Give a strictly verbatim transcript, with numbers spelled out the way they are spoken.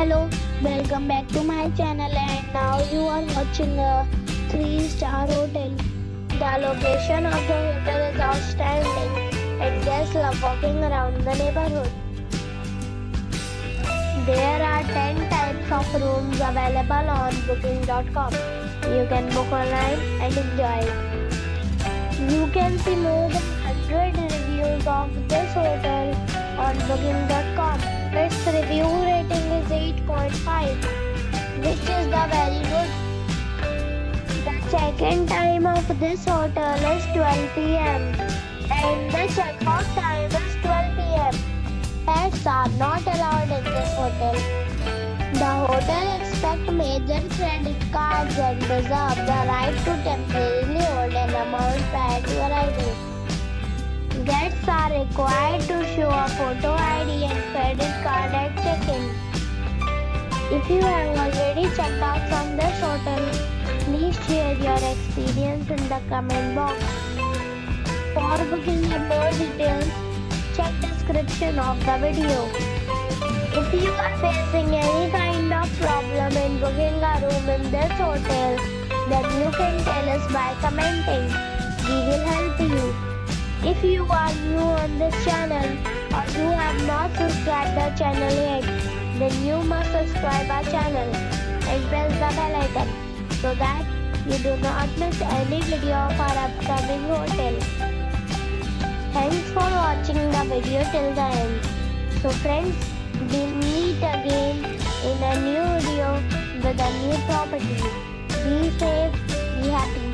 Hello, welcome back to my channel, and now you are watching a three star hotel. The location of the hotel is outstanding and guests love walking around the neighborhood. There are ten types of rooms available on booking dot com. You can book online and enjoy it. You can see more than one hundred reviews of this hotel on booking dot com. Its review rating is eight point five, which is the very good. The check-in time of this hotel is twelve p m and the check-out time is twelve p m Pets are not allowed in this hotel. The hotel accepts major credit cards and reserves the right to temporarily hold an amount prior to arrival. Guests are required to show a photo I D and credit card at check-in. If you have already checked out from this hotel, please share your experience in the comment box. For booking and more details, check description of the video. If you are facing any kind of problem in booking a room in this hotel, then you can tell us by commenting. We will help you. If you are new on this channel or you have not subscribed the channel yet, then you must subscribe our channel and press the bell icon so that you do not miss any video of our upcoming hotel. Thanks for watching the video till the end. So friends, we'll meet again in a new video with a new property. Be safe, be happy.